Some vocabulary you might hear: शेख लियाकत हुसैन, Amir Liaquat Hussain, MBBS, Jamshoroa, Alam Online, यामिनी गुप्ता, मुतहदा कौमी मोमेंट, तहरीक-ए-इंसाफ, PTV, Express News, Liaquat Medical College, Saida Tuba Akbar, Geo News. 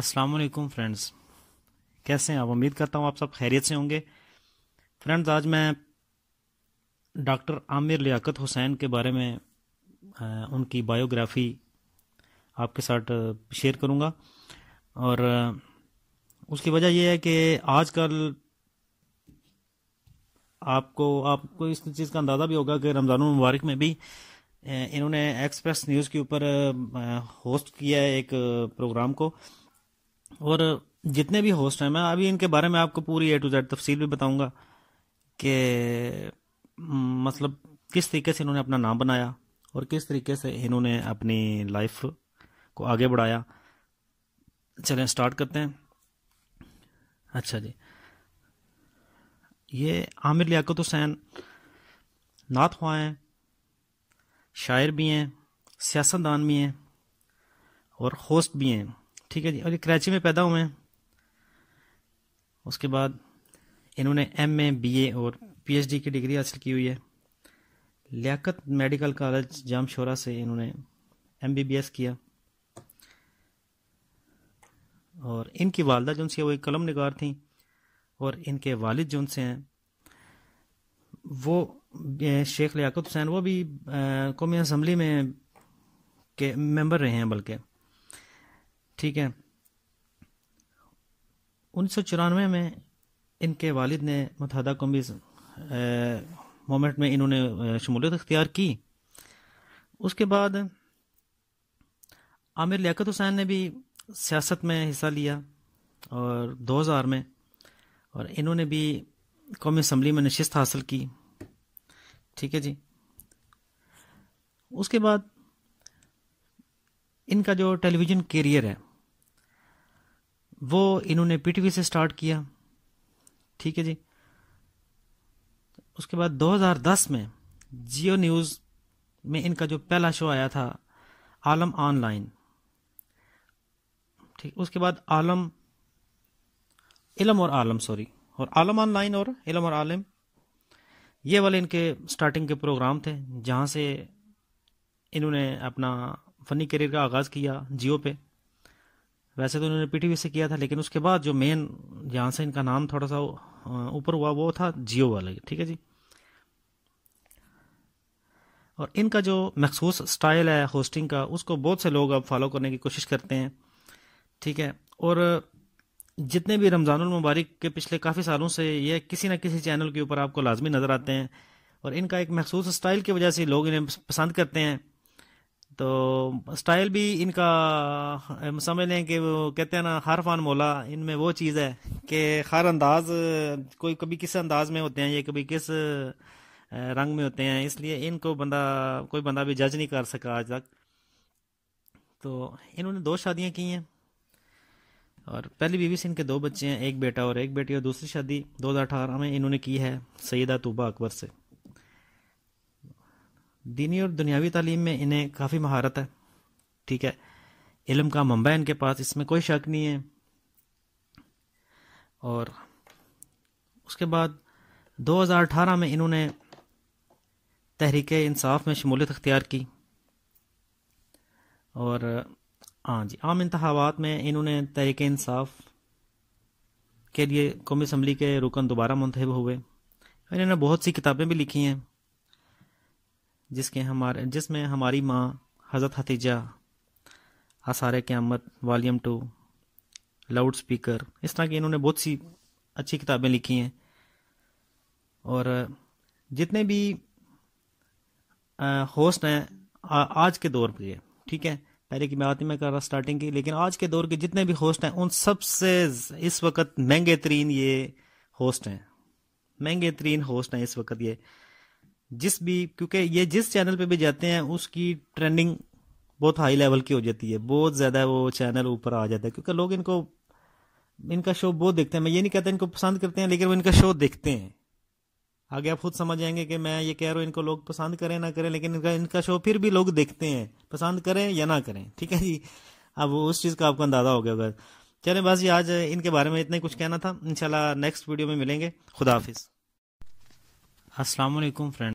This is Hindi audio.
अस्सलाम वालेकुम फ्रेंड्स, कैसे हैं आप? उम्मीद करता हूं आप सब खैरियत से होंगे। फ्रेंड्स, आज मैं डॉक्टर आमिर लियाकत हुसैन के बारे में उनकी बायोग्राफी आपके साथ शेयर करूंगा। और उसकी वजह यह है कि आजकल आपको इस चीज़ का अंदाज़ा भी होगा कि रमज़ान मुबारक में भी इन्होंने एक्सप्रेस न्यूज़ के ऊपर होस्ट किया है एक प्रोग्राम को। और जितने भी होस्ट हैं, मैं अभी इनके बारे में आपको पूरी A to Z तफसील भी बताऊंगा कि मतलब किस तरीके से इन्होंने अपना नाम बनाया और किस तरीके से इन्होंने अपनी लाइफ को आगे बढ़ाया। चलें स्टार्ट करते हैं। अच्छा जी, ये आमिर लियाकत हुसैन नात ख्वां हैं, शायर भी हैं, सियासतदान भी हैं और होस्ट भी हैं। ठीक है जी। और ये कराची में पैदा हुए हैं। उसके बाद इन्होंने MA, BA और PhD की डिग्री हासिल की हुई है। लियाकत मेडिकल कॉलेज जामशोरा से इन्होंने MBBS किया। और इनकी वालदा जो उनसे वो एक कलम निगार थी और इनके वालिद जो उनसे हैं वो शेख लियाकत हुसैन वो भी कौमी असम्बली में के मेंबर रहे हैं बल्कि। ठीक है। 1994 में इनके वालिद ने मुतहदा कौमी मोमेंट में इन्होंने शमूलियत इख्तियार की। उसके बाद आमिर लियाकत हुसैन ने भी सियासत में हिस्सा लिया और 2000 में, और इन्होंने भी कौमी असम्बली में नशिस्त हासिल की। ठीक है जी। उसके बाद इनका जो टेलीविज़न कैरियर है वो इन्होंने PTV से स्टार्ट किया। ठीक है जी। उसके बाद 2010 में जियो न्यूज़ में इनका जो पहला शो आया था आलम ऑनलाइन। ठीक। उसके बाद आलम ऑनलाइन और इलम और आलम, ये वाले इनके स्टार्टिंग के प्रोग्राम थे जहाँ से इन्होंने अपना फ़नी करियर का आगाज़ किया जियो पे। वैसे तो इन्होंने PTV से किया था, लेकिन उसके बाद जो मेन जहाँ से इनका नाम थोड़ा सा ऊपर हुआ वो था जियो वाले। ठीक है जी। और इनका जो मखसूस स्टाइल है होस्टिंग का, उसको बहुत से लोग अब फॉलो करने की कोशिश करते हैं। ठीक है। और जितने भी रमज़ानुल मुबारक के पिछले काफ़ी सालों से ये किसी ना किसी चैनल के ऊपर आपको लाजमी नज़र आते हैं, और इनका एक मखसूस स्टाइल की वजह से लोग इन्हें पसंद करते हैं। तो स्टाइल भी इनका समझ लें कि वो कहते हैं ना, हर फान मौला, इनमें वो चीज़ है कि हर अंदाज़, कोई कभी किस अंदाज़ में होते हैं, ये कभी किस रंग में होते हैं, इसलिए इनको कोई बंदा भी जज नहीं कर सका आज तक। तो इन्होंने 2 शादियाँ की हैं और पहली बीवी से इनके 2 बच्चे हैं, एक बेटा और एक बेटी। और दूसरी शादी 2018 में इन्होंने की है सईदा तूबा अकबर से। दीनी और दुनियावी तालीम में इन्हें काफ़ी महारत है। ठीक है। इल्म का मंबा है इनके पास, इसमें कोई शक नहीं है। और उसके बाद 2018 में इन्होंने तहरीक-ए-इंसाफ में शमूलियत इख्तियार की। और हाँ जी, आम इंतखाबात में इन्होंने तहरीक-ए-इंसाफ के लिए कौमी असम्बली के रुकन दोबारा मुंतखब हुए। इन्होंने बहुत सी किताबें भी लिखी हैं जिसमें हमारी माँ, हज़रत हतीजा, आसार क़यामत वॉल्यूम 2, लाउड स्पीकर, इस तरह की इन्होंने बहुत सी अच्छी किताबें लिखी हैं। और जितने भी होस्ट हैं आज के दौर के, ठीक है, पहले की मैं आती में कर रहा स्टार्टिंग की, लेकिन आज के दौर के जितने भी होस्ट हैं उन सबसे इस वक्त महंगे तरीन होस्ट हैं इस वक्त ये, क्योंकि ये जिस चैनल पे भी जाते हैं उसकी ट्रेंडिंग बहुत हाई लेवल की हो जाती है, बहुत ज़्यादा वो चैनल ऊपर आ जाता है, क्योंकि लोग इनका शो बहुत देखते हैं। मैं ये नहीं कहता इनको पसंद करते हैं, लेकिन वो इनका शो देखते हैं। आगे आप खुद समझ जाएंगे कि मैं ये कह रहा हूँ इनको लोग पसंद करें ना करें, लेकिन इनका शो फिर भी लोग देखते हैं, पसंद करें या ना करें। ठीक है जी। अब उस चीज़ का आपको अंदाज़ा हो गया होगा। चलें, बस ये आज इनके बारे में इतना ही कुछ कहना था। इंशाल्लाह नेक्स्ट वीडियो में मिलेंगे। खुदा हाफिज़। अस्सलाम वालेकुम फ्रेंड्स।